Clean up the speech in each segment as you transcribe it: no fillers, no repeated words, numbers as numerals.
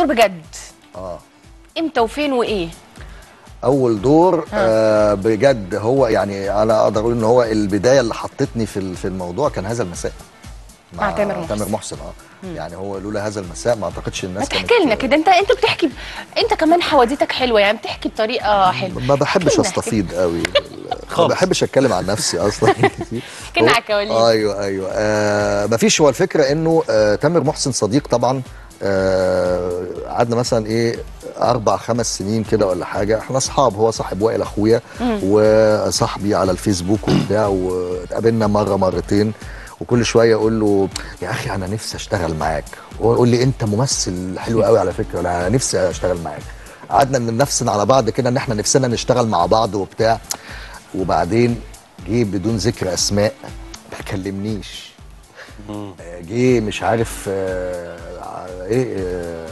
اول دور بجد امتى وفين وايه؟ اول دور بجد هو يعني انا اقدر اقول ان هو البدايه اللي حطتني في الموضوع كان هذا المساء مع تامر محسن. يعني هو لولا هذا المساء ما اعتقدش الناس كانت بتحكي لنا كده. انت بتحكي انت كمان حواديتك حلوه، يعني بتحكي بطريقه حلوه. ما بحبش استفيض قوي ما بحبش اتكلم عن نفسي اصلا كتير كنا على الكواليس. ايوه مفيش. هو الفكره انه تامر محسن صديق طبعا، قعدنا مثلا ايه 4 5 سنين كده ولا حاجه، احنا اصحاب. هو صاحب وائل اخويا وصاحبي على الفيسبوك وبتاع، واتقابلنا مره مرتين، وكل شويه اقول له يا اخي انا نفسي اشتغل معاك، وهو يقول لي انت ممثل حلو قوي على فكره، انا نفسي اشتغل معاك. قعدنا ننفسن على بعض كده ان احنا نفسنا نشتغل مع بعض وبتاع، وبعدين جه بدون ذكر اسماء ما كلمنيش، جه مش عارف ايه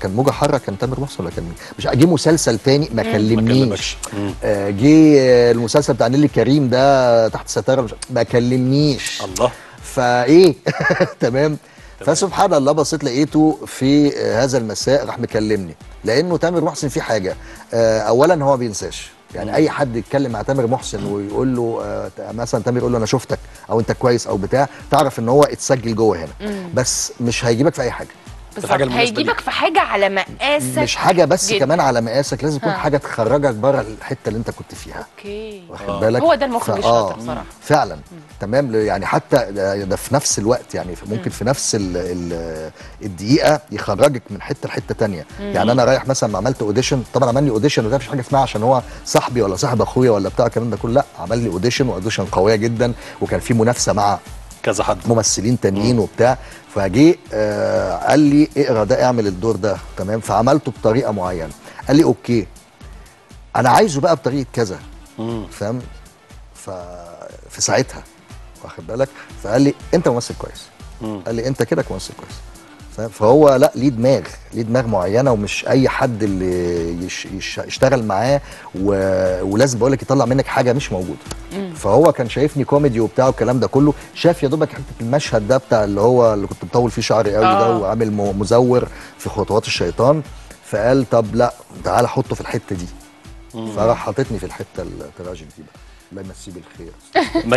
كان موجه حاره، كان تامر محسن ولا كان مين؟ مش جه مسلسل تاني ما كلمنيش، جه المسلسل بتاع ليلى كريم ده تحت الستاره ما كلمنيش. الله. فايه تمام. فسبحان الله بصيت لقيته في هذا المساء راح مكلمني، لانه تامر محسن فيه حاجه. اولا هو ما بينساش، يعني اي حد يتكلم مع تامر محسن ويقول له مثلا تامر يقول له انا شفتك او انت كويس او بتاع، تعرف ان هو اتسجل جوه هنا. بس مش هيجيبك في اي حاجه، هيجيبك في حاجه على مقاسك، مش حاجه بس جد. كمان على مقاسك لازم تكون حاجه تخرجك بره الحته اللي انت كنت فيها. اوكي، واخد بالك؟ هو ده المخرج الشاطر بصراحه فعلا. تمام. يعني حتى ده في نفس الوقت، يعني ممكن في نفس الدقيقه يخرجك من حته لحته ثانيه. يعني انا رايح مثلا عملت اوديشن، طبعا عمل لي اوديشن وده مفيش حاجه اسمها عشان هو صاحبي ولا صاحب اخويا ولا بتاع الكلام ده كله، لا، عمل لي اوديشن، واوديشن قويه جدا، وكان في منافسه مع كذا حد ممثلين تانيين وبتاع. فجه قال لي اقرا ده، اعمل الدور ده. تمام. فعملته بطريقه معينه، قال لي اوكي انا عايزه بقى بطريقه كذا، فاهم؟ ففي ساعتها واخد بالك، فقال لي انت ممثل كويس، قال لي انت كده ممثل كويس. فهو لا، ليه دماغ معينه، ومش اي حد اللي يشتغل معاه، ولازم بقول لك يطلع منك حاجه مش موجوده. فهو كان شايفني كوميدي وبتاع والكلام ده كله، شاف يا دوبك المشهد ده بتاع اللي كنت مطول فيه شعري قوي ده وعامل مزور في خطوات الشيطان، فقال طب لا تعالى حطه في الحته دي. فراح حاططني في الحته التراجيدي دي بقى. الله يمسيه بالخير